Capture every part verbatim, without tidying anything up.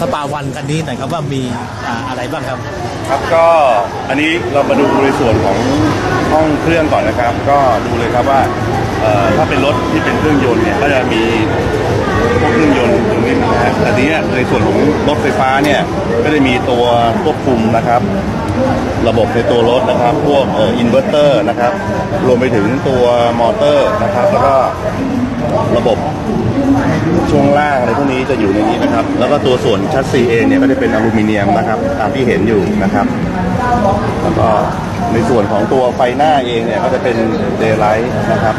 สปาวันคันนี้หน่อยครับว่ามีอะไรบ้างครับครับก็อันนี้เรามาดูในส่วนของห้องเครื่องก่อนนะครับก็ดูเลยครับว่าถ้าเป็นรถที่เป็นเครื่องยนต์เนี่ยก็จะมีพวกเครื่องยนต์ตรงนี้นะครับแต่นี้ในส่วนของรถไฟฟ้าเนี่ยก็จะมีตัวควบคุมนะครับระบบในตัวรถนะครับพวกอินเวอร์เตอร์นะครับรวมไปถึงตัวมอเตอร์นะครับแล้วก็ระบบช่วงล่างอะไรพวกนี้จะอยู่ในนี้นะครับแล้วก็ตัวส่วนชัดซีเองเนี่ยก็จะเป็นอลูมิเนียมนะครับตามที่เห็นอยู่นะครับแล้วก็ในส่วนของตัวไฟหน้าเองเนี่ยก็จะเป็นเดย์ไลท์นะครับ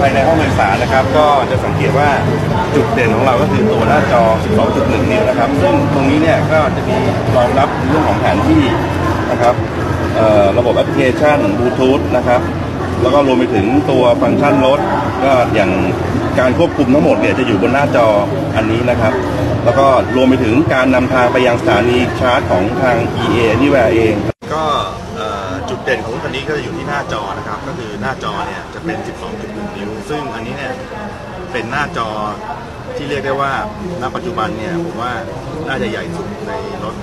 ภายในห้องโดยสารนะครับก็จะสังเกตว่าจุดเด่นของเราก็คือตัวหน้าจอ สิบสองจุดหนึ่ง นิ้วนะครับซึ่งตรงนี้เนี่ยก็จะมีรองรับเรื่องของแผนที่นะครับระบบแอปพลิเคชันบลูทูธนะครับแล้วก็รวมไปถึงตัวฟังก์ชันรถก็อย่างการควบคุมทั้งหมดเนี่ยจะอยู่บนหน้าจออันนี้นะครับแล้วก็รวมไปถึงการนำทางไปยังสถานีชาร์จของทาง อี เอ Anywhere เองก็จุดเด่นของคันนี้ก็จะอยู่ที่หน้าจอนะครับก็คือหน้าจอเนี่ยจะเป็น สิบสองจุดหนึ่ง นิ้วซึ่งอันนี้เนี่ยเป็นหน้าจอที่เรียกได้ว่าณปัจจุบันเนี่ยผมว่าน่าจะใหญ่สุดในรถ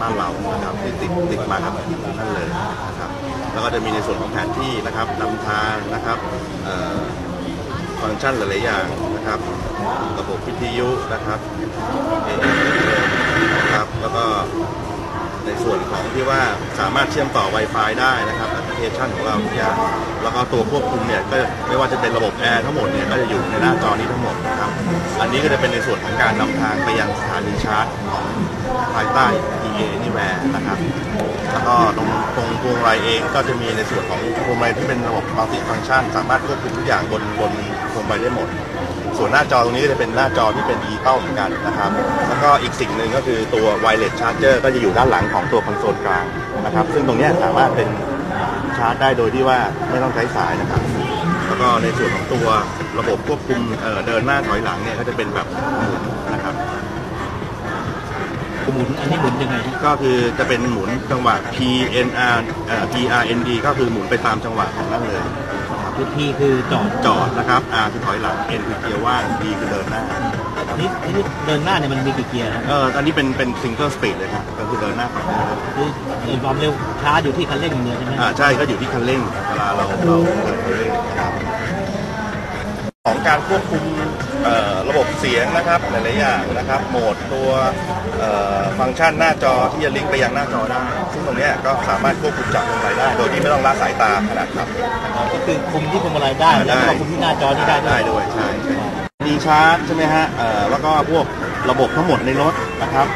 บ้านเรานะครับที่ติดติดมากับนั่นเลยนะครับแล้วก็จะมีในส่วนของแผนที่นะครับนำทางนะครับฟังก์ชันหลายๆอย่างนะครับระบบวิทยุนะครับนะครับแล้วก็ในส่วนของที่ว่าสามารถเชื่อมต่อ Wi-Fi ได้นะครับแอปพลิเคชันของเราทุกอย่างแล้วก็ตัวควบคุมเนี่ยก็ไม่ว่าจะเป็นระบบแอร์ทั้งหมดเนี่ยก็จะอยู่ในหน้าจอนี้ทั้งหมดนะครับอันนี้ก็จะเป็นในส่วนของการนำทางไปยังสถานีชาร์จของภายใต้ อี เอ Anywhere นะครับแล้วก็ตรงตรงพวงมาลัยเองก็จะมีในส่วนของพวงมาลัยที่เป็นระบบมัลติฟังก์ชันสามารถควบคุมทุกอย่างบนบนพวงมาลัยได้หมดส่วนหน้าจอตรงนี้จะเป็นหน้าจอที่เป็นดิจิตอลเหมือนกันนะครับแล้วก็อีกสิ่งหนึ่งก็คือตัว Wireless Charger ก็จะอยู่ด้านหลังของตัวคอนโซลกลางนะครับซึ่งตรงนี้สามารถเป็นชาร์จได้โดยที่ว่าไม่ต้องใช้สายนะครับแล้วก็ในส่วนของตัวระบบควบคุม เ, เดินหน้าถอยหลังเนี่ยก็จะเป็นแบบหมุนนะครับหมุนอันนี้หมุนยังไงก็คือจะเป็นหมุนจังหวะ P N R P R N D ก็คือหมุนไปตามจังหวะของนั่นเลยคือ P คือจอดจอดนะครับ R คือถอยหลัง N คือเกียร์ว่าง D คือเดินหน้านี่นี่เดินหน้าเนี่ยมันมีกี่เกียร์ครับเออตอนนี้เป็นเป็นซิงเกิลสปีดเลยครับก็คือเดินหน้าก่อนนะครับคือความเร็วช้าอยู่ที่คันเร่งอย่างเดียวใช่ไหมอ่าใช่ก็อยู่ที่คันเร่งเวลาเราเราเดินเร่งครับของการควบคุมระบบเสียงนะครับหลายๆอย่างนะครับโหมดตัวฟังก์ชันหน้าจอที่จะลิงก์ไปยังหน้าจอได้ซึ่งตรงนี้ก็สามารถควบคุมจากพวงมาลัยได้โดยที่ไม่ต้องละสายตาขนาดครับก็คือคุมที่พวงมาลัยได้แล้วก็คุมที่หน้าจอที่ได้ได้ด้วยใช่ดีชาร์จใช่ไหมฮะแล้วก็พวกระบบทั้งหมดในรถนะครับ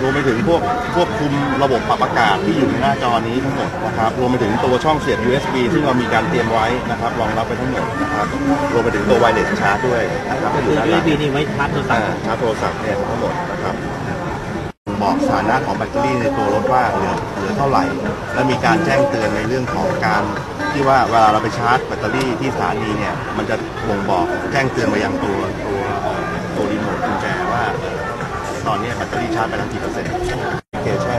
รวมไปถึงพวกควบคุมระบบปรับอากาศที่อยู่ในหน้าจอนี้ทั้งหมดนะครับรวมไปถึงตัวช่องเสียบ ยู เอส บี ซึ่งเรามีการเตรียมไว้นะครับรองรับไปทั้งหมดนะครับรวมไปถึงตัว Wireless Charge ด้วยนะครับก็คือ ยู เอส บี นี่ไว้ชาร์จโทรศัพท์ชาร์จโทรศัพท์เนี่ยทั้งหมดนะครับบอกสถานะของแบตเตอรี่ในตัวรถว่าเหลือเหลือเท่าไหร่และมีการแจ้งเตือนในเรื่องของการที่ว่าเวลาเราไปชาร์จแบตเตอรี่ที่สถานีเนี่ยมันจะบ่งบอกแจ้งเตือนไปยังตัวตัวตัวรีโมทกุญแจว่าตอนนี้แบตเตอรี่ชาร์จไปแล้วกี่เปอร์เซ็นต์โอเคใช่